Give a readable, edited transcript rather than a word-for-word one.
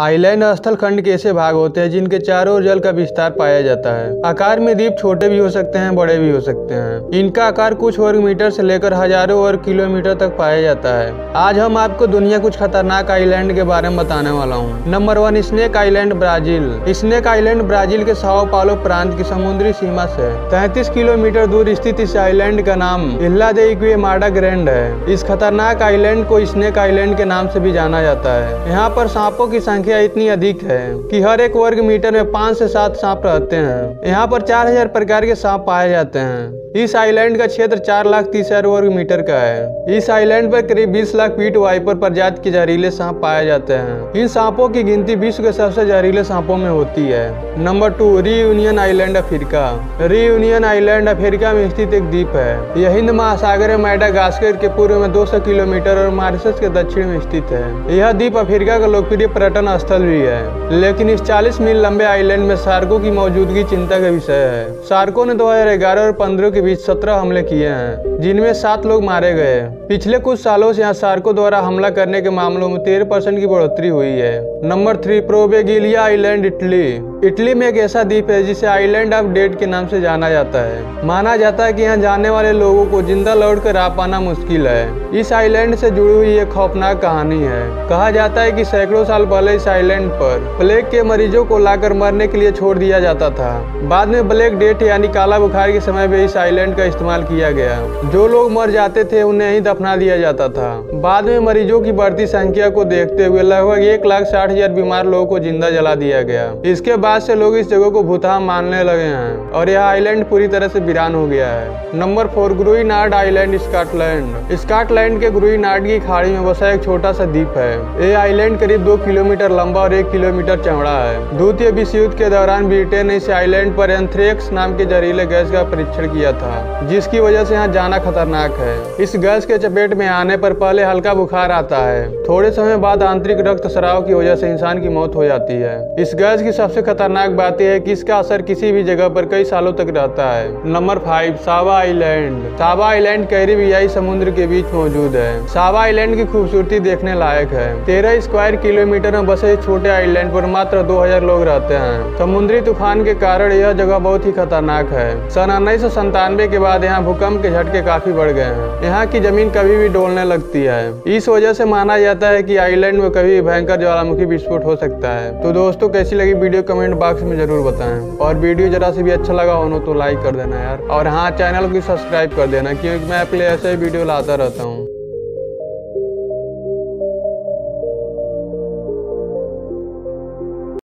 Island स्थलखंड के ऐसे भाग होते हैं जिनके चारों ओर जल का विस्तार पाया जाता है। आकार में द्वीप छोटे भी हो सकते हैं, बड़े भी हो सकते हैं। इनका आकार कुछ वर्ग मीटर से लेकर हजारों वर्ग किलोमीटर तक पाया जाता है। आज हम आपको दुनिया कुछ खतरनाक आइलैंड के बारे में बताने वाला हूँ। Number 1, snake island, Brazil. Snake island Brazil के साओ पालो प्रांत की समुद्री सीमा से 33 किलोमीटर दूर स्थित इस आइलैंड का नाम इल्हा दा क्वेमाडा ग्रैंड है। इस खतरनाक आइलैंड को स्नेक आइलैंड के नाम से भी जाना जाता है। यहाँ पर सांपों की संख्या इतनी अधिक है कि हर एक वर्ग मीटर में 5 से 7 सांप रहते हैं। यहाँ पर 4000 प्रकार के सांप पाए जाते हैं। इस आइलैंड का क्षेत्र 4,30,000 वर्ग मीटर का है। इस आइलैंड पर करीब 20 लाख पीट वाइपर प्रजाति के जहरीले सांप पाए जाते हैं। इन सांपों की गिनती विश्व के सबसे जहरीले सांपों में होती है। Number 2, Reunion island, Africa. Reunion island Africa में स्थित एक द्वीप है। यह हिंद महासागर में मेडागास्कर के पूर्व में 200 किलोमीटर और मॉरिशस के दक्षिण में स्थित है। यह द्वीप अफ्रीका का लोकप्रिय पर्यटन स्थल भी है, लेकिन इस 40 मील लंबे आइलैंड में शार्कों की मौजूदगी चिंता का विषय है। शार्कों ने 2011 और 2015 के बीच 17 हमले किए हैं, जिनमें 7 लोग मारे गए। पिछले कुछ सालों से यहाँ शार्कों द्वारा हमला करने के मामलों में 13% की बढ़ोतरी हुई है। Number 3, Poveglia island, Italy. Italy में एक ऐसा द्वीप है जिसे आइलैंड ऑफ डेड के नाम से जाना जाता है। माना जाता है कि यहाँ जाने वाले लोगों को जिंदा लौटकर आ पाना मुश्किल है। इस आइलैंड से जुड़ी हुई एक खौफनाक कहानी है। कहा जाता है कि सैकड़ों साल पहले इस आइलैंड पर प्लेग के मरीजों को लाकर मरने के लिए छोड़ दिया जाता था। बाद में ब्लैक डेथ यानी काला बुखार के समय भी इस आइलैंड का इस्तेमाल किया गया। जो लोग मर जाते थे उन्हें ही दफना दिया जाता था। बाद में मरीजों की बढ़ती संख्या को देखते हुए लगभग 1,60,000 बीमार लोगों को जिंदा जला दिया गया। इसके आज से लोग इस जगह को भूतहा मानने लगे हैं और यह आइलैंड पूरी तरह से वीरान हो गया है। Number 4, Gruinard island, Scotland. Scotland के ग्रुइनार्ड की खाड़ी में बसा एक छोटा सा द्वीप है। यह आइलैंड करीब 2 किलोमीटर लंबा और 1 किलोमीटर चौड़ा है। द्वितीय विश्व युद्ध के दौरान ब्रिटेन ने इस आइलैंड पर एंथ्रेक्स नाम के जहरीले गैस का परीक्षण किया था, जिसकी वजह से यहाँ जाना खतरनाक है। इस गैस के चपेट में आने पर पहले हल्का बुखार आता है, थोड़े समय बाद आंतरिक रक्तस्राव की वजह से इंसान की मौत हो जाती है। इस गैस की सबसे खतरनाक बात यह है कि इसका असर किसी भी जगह पर कई सालों तक रहता है। नंबर 5, साबा आइलैंड। साबा आइलैंड कैरिबियाई समुद्र के बीच मौजूद है। साबा आइलैंड की खूबसूरती देखने लायक है। 13 स्क्वायर किलोमीटर में बसे छोटे आइलैंड पर मात्र 2000 लोग रहते हैं। समुद्री तूफान के कारण यह जगह बहुत ही खतरनाक है। सन 1997 के बाद यहाँ भूकंप के झटके काफी बढ़ गए हैं। यहाँ की जमीन कभी भी डोलने लगती है। इस वजह से माना जाता है कि आइलैंड में कभी भयंकर ज्वालामुखी विस्फोट हो सकता है। तो दोस्तों, कैसी लगी वीडियो कमेंट बॉक्स में जरूर बताएं, और वीडियो जरा से भी अच्छा लगा हो तो लाइक कर देना यार, और हाँ, चैनल को सब्सक्राइब कर देना, क्योंकि मैं अपने ऐसे ही वीडियो लाता रहता हूँ।